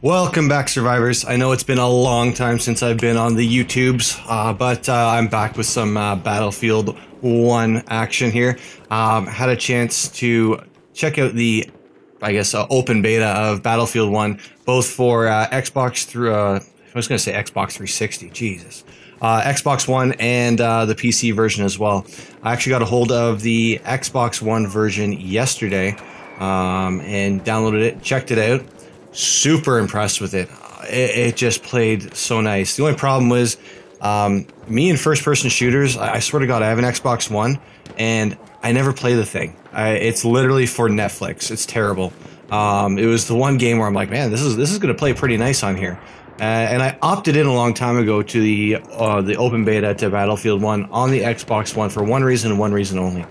Welcome back, Survivors. I know it's been a long time since I've been on the YouTubes, but I'm back with some Battlefield 1 action here. Had a chance to check out the, I guess, open beta of Battlefield 1, both for Xbox through, I was going to say Xbox 360, Jesus. Xbox One and the PC version as well. I actually got a hold of the Xbox One version yesterday and downloaded it, checked it out. Super impressed with it. It just played so nice. The only problem was me and first-person shooters, I swear to God, I have an Xbox One and I never play the thing. It's literally for Netflix. It's terrible. It was the one game where I'm like, man, this is going to play pretty nice on here. And I opted in a long time ago to the open beta to Battlefield 1 on the Xbox One for one reason and one reason only.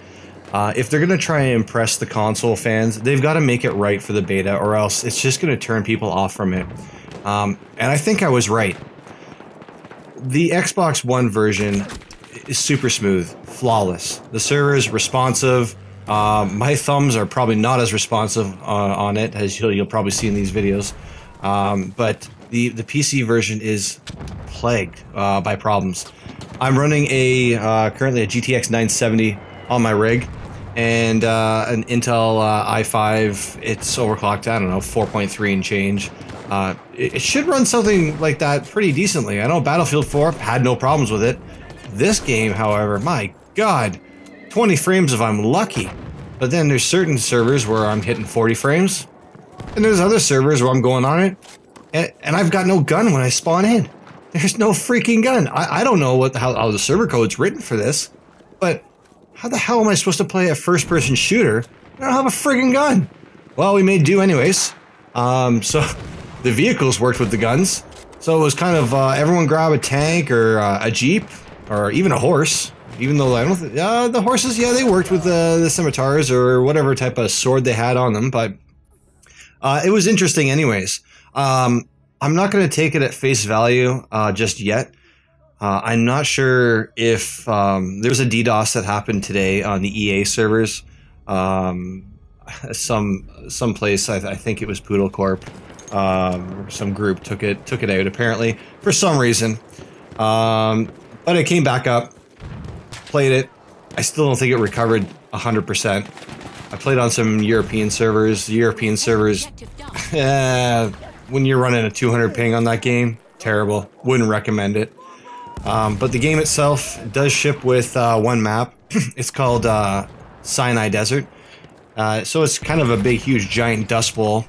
If they're going to try and impress the console fans, they've got to make it right for the beta, or else it's just going to turn people off from it. And I think I was right. The Xbox One version is super smooth, flawless. The server is responsive. My thumbs are probably not as responsive on it as you'll probably see in these videos. But the PC version is plagued by problems. I'm running a currently a GTX 970 on my rig and an Intel i5. It's overclocked, I don't know, 4.3 and change. It should run something like that pretty decently. I know Battlefield 4 had no problems with it. This game, however, my God, 20 frames if I'm lucky. But then there's certain servers where I'm hitting 40 frames. And there's other servers where I'm going on it, and I've got no gun when I spawn in. There's no freaking gun. I don't know what how the server code's written for this, but how the hell am I supposed to play a first-person shooter? I don't have a friggin' gun. Well, we made do anyways. So the vehicles worked with the guns. So it was kind of everyone grab a tank or a jeep or even a horse. Even though I don't think the horses, yeah, they worked with the scimitars or whatever type of sword they had on them, but. It was interesting anyways. I'm not going to take it at face value just yet. I'm not sure if there was a DDoS that happened today on the EA servers. Some place, I think it was Poodle Corp, some group took it out apparently for some reason. But it came back up, played it. I still don't think it recovered 100%. I played on some European servers. European servers, when you're running a 200 ping on that game, terrible. Wouldn't recommend it. But the game itself does ship with one map. It's called Sinai Desert. So it's kind of a big, huge, giant dust bowl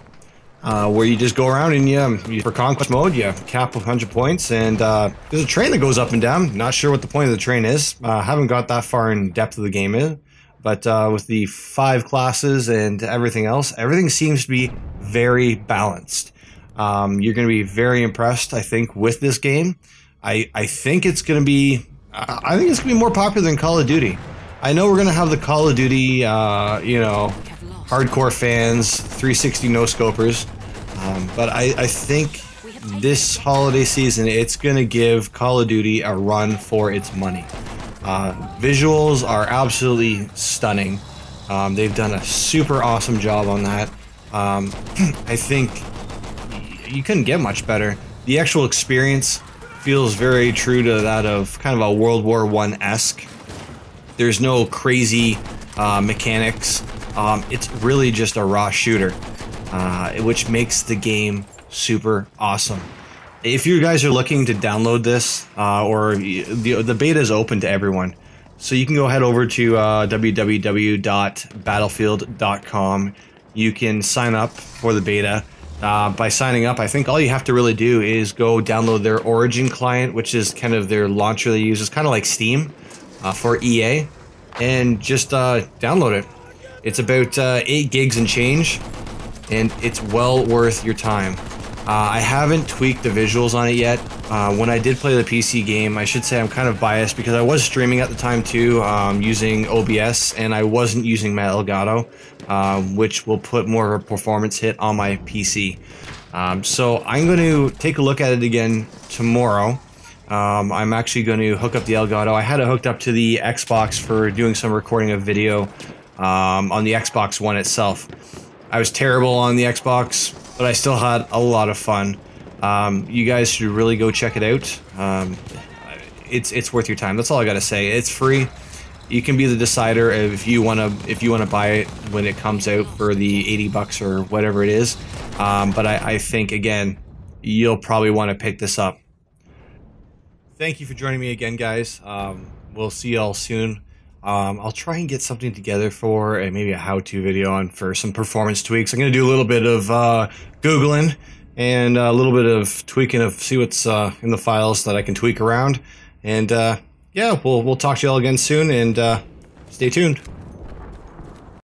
where you just go around and you for conquest mode, you cap 100 points, and there's a train that goes up and down. Not sure what the point of the train is. Haven't got that far in depth of the game yet. But with the 5 classes and everything else, everything seems to be very balanced. You're going to be very impressed, I think, with this game. I think it's going to be, more popular than Call of Duty. I know we're going to have the Call of Duty, you know, hardcore fans, 360 no-scopers. But I think this holiday season, it's going to give Call of Duty a run for its money. Visuals are absolutely stunning. They've done a super awesome job on that. I think you couldn't get much better. The actual experience feels very true to that of kind of a World War I-esque. There's no crazy mechanics. It's really just a raw shooter, which makes the game super awesome. If you guys are looking to download this, or the beta is open to everyone, so you can go head over to www.battlefield.com. You can sign up for the beta. By signing up, I think all you have to really do is go download their Origin client, which is kind of their launcher they use. It's kind of like Steam for EA, and just download it. It's about 8 gigs and change, and it's well worth your time. I haven't tweaked the visuals on it yet. When I did play the PC game, I should say I'm kind of biased because I was streaming at the time too, using OBS, and I wasn't using my Elgato, which will put more of a performance hit on my PC. So I'm going to take a look at it again tomorrow. I'm actually going to hook up the Elgato. I had it hooked up to the Xbox for doing some recording of video on the Xbox One itself. I was terrible on the Xbox. but I still had a lot of fun. You guys should really go check it out. It's worth your time. That's all I gotta say. It's free. You can be the decider if you wanna buy it when it comes out for the $80 or whatever it is. But I think again, you'll probably want to pick this up. Thank you for joining me again, guys. We'll see y'all soon. I'll try and get something together for maybe a how-to video on for some performance tweaks. I'm gonna do a little bit of Googling and a little bit of tweaking of see what's in the files that I can tweak around. And yeah, we'll talk to you all again soon, and stay tuned.